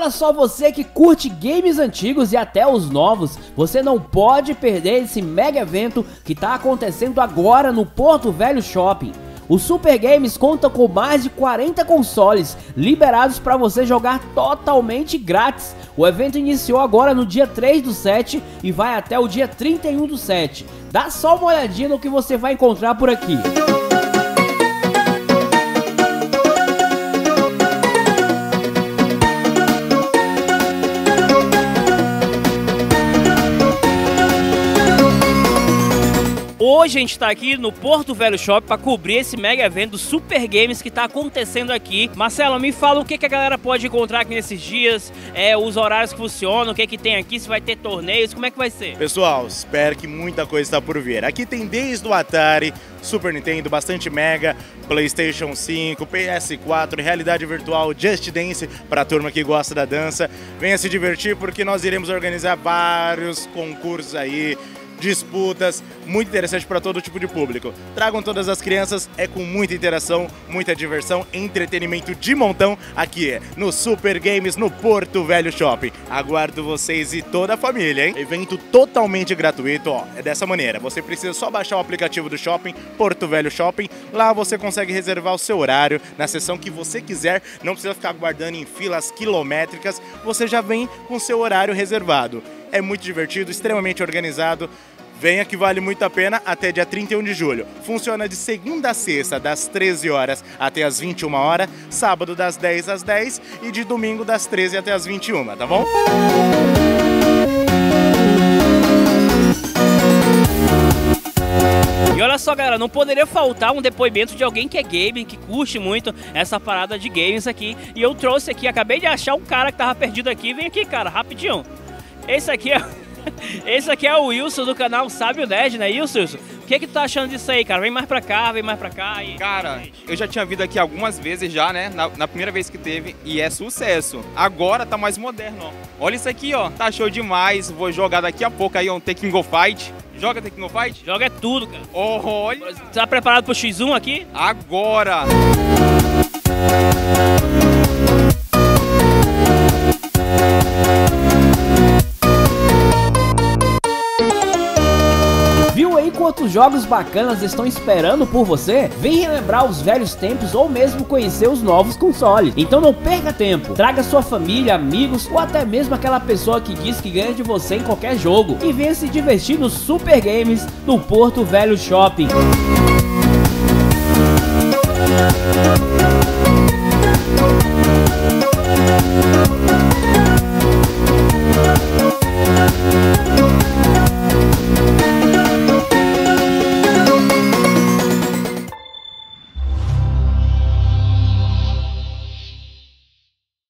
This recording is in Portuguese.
Olha só, você que curte games antigos e até os novos, você não pode perder esse mega evento que está acontecendo agora no Porto Velho Shopping. O Super Games conta com mais de 40 consoles liberados para você jogar totalmente grátis. O evento iniciou agora no dia 3/7 e vai até o dia 31/7. Dá só uma olhadinha no que você vai encontrar por aqui. Hoje a gente está aqui no Porto Velho Shopping para cobrir esse mega evento do Super Games que está acontecendo aqui. Marcelo, me fala o que a galera pode encontrar aqui nesses dias, os horários que funcionam, o que tem aqui, se vai ter torneios, como é que vai ser? Pessoal, espero que muita coisa está por vir. Aqui tem desde o Atari, Super Nintendo, bastante Mega, PlayStation 5, PS4, realidade virtual, Just Dance, para a turma que gosta da dança. Venha se divertir porque nós iremos organizar vários concursos aí, disputas, muito interessante para todo tipo de público. Tragam todas as crianças, é com muita interação, muita diversão, entretenimento de montão aqui no Super Games, no Porto Velho Shopping. Aguardo vocês e toda a família, hein? Evento totalmente gratuito, ó, é dessa maneira. Você precisa só baixar o aplicativo do shopping, Porto Velho Shopping, lá você consegue reservar o seu horário na sessão que você quiser, não precisa ficar aguardando em filas quilométricas, você já vem com seu horário reservado. É muito divertido, extremamente organizado. Venha que vale muito a pena até dia 31 de julho. Funciona de segunda a sexta, das 13 horas até as 21 horas, sábado das 10 às 10 e de domingo das 13 até as 21, tá bom? E olha só, galera, não poderia faltar um depoimento de alguém que é gamer, que curte muito essa parada de games aqui. E eu trouxe aqui, acabei de achar um cara que tava perdido aqui. Vem aqui, cara, rapidinho. Esse aqui é o Wilson do canal Sábio Nerd, né, Wilson? O que tu tá achando disso aí, cara? Vem mais pra cá. E... Cara, eu já tinha vindo aqui algumas vezes já, né? Na primeira vez que teve, e é sucesso. Agora tá mais moderno, ó. Olha isso aqui, ó. Tá show demais. Vou jogar daqui a pouco aí um Tekken Go Fight. Joga Tekken Go Fight? Joga é tudo, cara. Oh, olha. Tá preparado pro X1 aqui? Agora! Quantos jogos bacanas estão esperando por você? Vem relembrar os velhos tempos ou mesmo conhecer os novos consoles. Então não perca tempo, traga sua família, amigos ou até mesmo aquela pessoa que diz que ganha de você em qualquer jogo e venha se divertir no Super Games no Porto Velho Shopping.